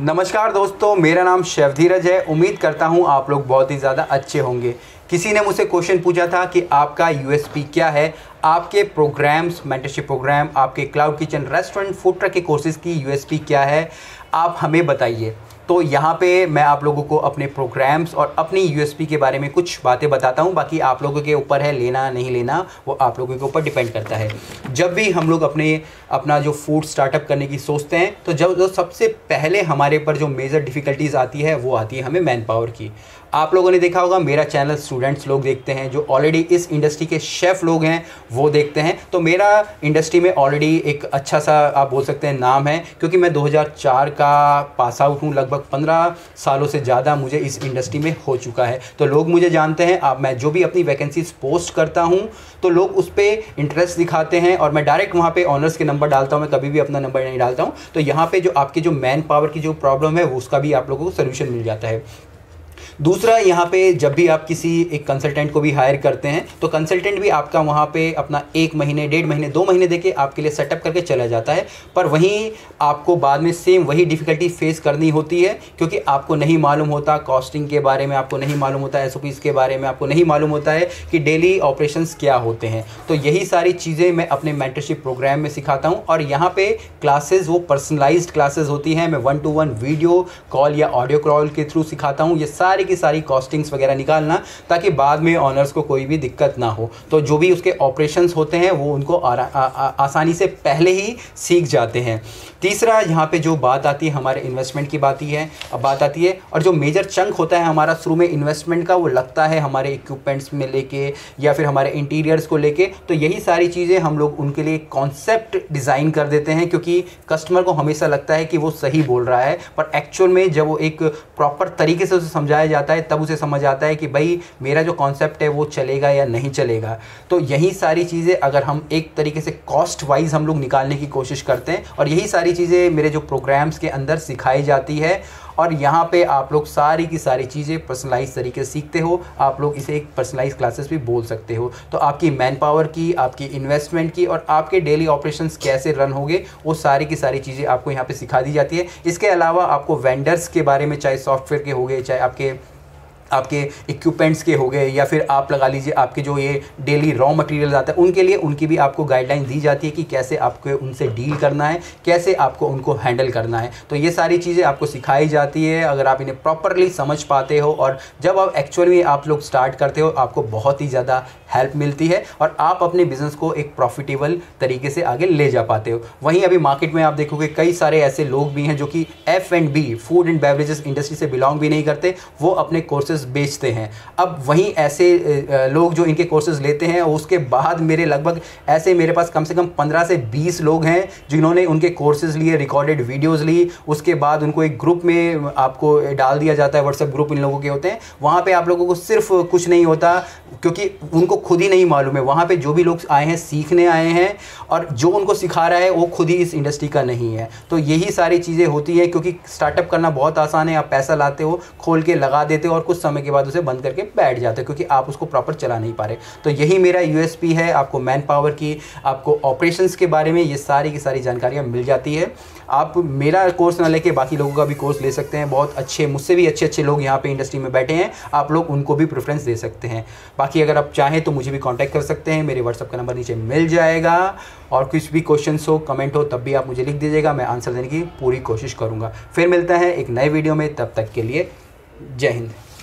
नमस्कार दोस्तों, मेरा नाम शेफ धीरज है। उम्मीद करता हूँ आप लोग बहुत ही ज़्यादा अच्छे होंगे। किसी ने मुझसे क्वेश्चन पूछा था कि आपका यूएसपी क्या है, आपके प्रोग्राम्स, मेंटरशिप प्रोग्राम, आपके cloud kitchen, restaurant, food truck के कोर्सेज़ की यूएसपी क्या है, आप हमें बताइए। तो यहाँ पे मैं आप लोगों को अपने प्रोग्राम्स और अपनी यूएसपी के बारे में कुछ बातें बताता हूँ। बाकी आप लोगों के ऊपर है लेना नहीं लेना, वो आप लोगों के ऊपर डिपेंड करता है। जब भी हम लोग अपना जो फूड स्टार्टअप करने की सोचते हैं तो जो सबसे पहले हमारे पर जो मेजर डिफ़िकल्टीज़ आती है वो आती है हमें मैन पावर की। आप लोगों ने देखा होगा मेरा चैनल स्टूडेंट्स लोग देखते हैं, जो ऑलरेडी इस इंडस्ट्री के शेफ़ लोग हैं वो देखते हैं। तो मेरा इंडस्ट्री में ऑलरेडी एक अच्छा सा आप बोल सकते हैं नाम है, क्योंकि मैं 2004 का पास आउट हूँ। लगभग 15 सालों से ज़्यादा मुझे इस इंडस्ट्री में हो चुका है, तो लोग मुझे जानते हैं। आप मैं जो भी अपनी वैकेंसीज पोस्ट करता हूँ तो लोग उस पर इंटरेस्ट दिखाते हैं और मैं डायरेक्ट वहाँ पर ऑनर्स के नंबर डालता हूँ, मैं कभी भी अपना नंबर नहीं डालता हूँ। तो यहाँ पर जो आपकी जो मैन पावर की जो प्रॉब्लम है उसका भी आप लोगों को सोल्यूशन मिल जाता है। दूसरा, यहाँ पे जब भी आप किसी एक कंसल्टेंट को भी हायर करते हैं तो कंसल्टेंट भी आपका वहाँ पे अपना 1 महीने, 1.5 महीने, 2 महीने देके आपके लिए सेटअप करके चला जाता है, पर वहीं आपको बाद में सेम वही डिफ़िकल्टी फेस करनी होती है, क्योंकि आपको नहीं मालूम होता कॉस्टिंग के बारे में, आपको नहीं मालूम होता SOPs के बारे में, आपको नहीं मालूम होता है कि डेली ऑपरेशंस क्या होते हैं। तो यही सारी चीज़ें मैं अपने मेंटरशिप प्रोग्राम में सिखाता हूँ। और यहाँ पर क्लासेज़ वो पर्सनलाइज्ड क्लासेज होती हैं, मैं 1-to-1 वीडियो कॉल या ऑडियो कॉल के थ्रू सिखाता हूँ ये सारे की सारी कॉस्टिंग्स वगैरह निकालना, ताकि बाद में ऑनर्स को कोई भी दिक्कत ना हो। तो जो भी उसके ऑपरेशंस होते हैं वो उनको आसानी से पहले ही सीख जाते हैं। तीसरा, यहाँ पे जो बात आती है हमारे इन्वेस्टमेंट की बात आती है और जो मेजर चंक होता है हमारा शुरू में इन्वेस्टमेंट का, वो लगता है हमारे इक्विपमेंट्स में लेके या फिर हमारे इंटीरियर्स को लेके। तो यही सारी चीज़ें हम लोग उनके लिए कॉन्सेप्ट डिज़ाइन कर देते हैं, क्योंकि कस्टमर को हमेशा लगता है कि वो सही बोल रहा है, पर एक्चुअल में जब वो एक प्रॉपर तरीके से उसे समझाया जाता है तब उसे समझ आता है कि भाई मेरा जो कॉन्सेप्ट है वो चलेगा या नहीं चलेगा। तो यही सारी चीज़ें अगर हम एक तरीके से कॉस्ट वाइज हम लोग निकालने की कोशिश करते हैं, और यही सारी चीज़ें मेरे जो प्रोग्राम्स के अंदर सिखाई जाती है। और यहाँ पे आप लोग सारी की सारी चीज़ें पर्सनलाइज तरीके से सीखते हो। आप लोग इसे एक पर्सनलाइज क्लासेस भी बोल सकते हो। तो आपकी मैन पावर की, आपकी इन्वेस्टमेंट की और आपके डेली ऑपरेशंस कैसे रन होंगे, वो सारी की सारी चीज़ें आपको यहाँ पे सिखा दी जाती है। इसके अलावा आपको वेंडर्स के बारे में, चाहे सॉफ्टवेयर के हो गए, चाहे आपके इक्विपमेंट्स के हो गए, या फिर आप लगा लीजिए आपके जो ये डेली रॉ मटेरियल आते हैं उनके लिए, उनकी भी आपको गाइडलाइन दी जाती है कि कैसे आपको उनसे डील करना है, कैसे आपको उनको हैंडल करना है। तो ये सारी चीज़ें आपको सिखाई जाती है। अगर आप इन्हें प्रॉपरली समझ पाते हो और जब आप एक्चुअली आप लोग स्टार्ट करते हो, आपको बहुत ही ज़्यादा हेल्प मिलती है और आप अपने बिज़नेस को एक प्रॉफिटेबल तरीके से आगे ले जा पाते हो। वहीं अभी मार्केट में आप देखोगे कई सारे ऐसे लोग भी हैं जो कि F&B, food and beverages industry से बिलोंग भी नहीं करते, वो अपने कोर्सेज बेचते हैं। अब वहीं ऐसे लोग जो इनके कोर्सेज लेते हैं, उसके बाद मेरे लगभग ऐसे मेरे पास कम से कम 15 से 20 लोग हैं जिन्होंने उनके कोर्सेज लिए, रिकॉर्डेड वीडियोस ली, उसके बाद उनको एक ग्रुप में आपको डाल दिया जाता है। व्हाट्सएप ग्रुप इन लोगों के होते हैं, वहाँ पे आप लोगों को सिर्फ कुछ नहीं होता, क्योंकि उनको खुद ही नहीं मालूम है। वहाँ पर जो भी लोग आए हैं सीखने आए हैं, और जो उनको सिखा रहा है वो खुद ही इस इंडस्ट्री का नहीं है। तो यही सारी चीज़ें होती है, क्योंकि स्टार्टअप करना बहुत आसान है। आप पैसा लाते हो, खोल के लगा देते हो और कुछ समय के बाद उसे बंद करके बैठ जाते हैं, क्योंकि आप उसको प्रॉपर चला नहीं पा रहे। तो यही मेरा यूएसपी है। आपको मैन पावर की, आपको ऑपरेशंस के बारे में ये सारी की सारी जानकारियाँ मिल जाती है। आप मेरा कोर्स ना लेके बाकी लोगों का भी कोर्स ले सकते हैं। बहुत अच्छे, मुझसे भी अच्छे अच्छे लोग यहाँ पे इंडस्ट्री में बैठे हैं, आप लोग उनको भी प्रेफरेंस दे सकते हैं। बाकी अगर आप चाहें तो मुझे भी कॉन्टैक्ट कर सकते हैं, मेरे व्हाट्सअप का नंबर नीचे मिल जाएगा। और कुछ भी क्वेश्चन हो, कमेंट हो, तब भी आप मुझे लिख दीजिएगा, मैं आंसर देने की पूरी कोशिश करूँगा। फिर मिलता है एक नए वीडियो में, तब तक के लिए जय हिंद।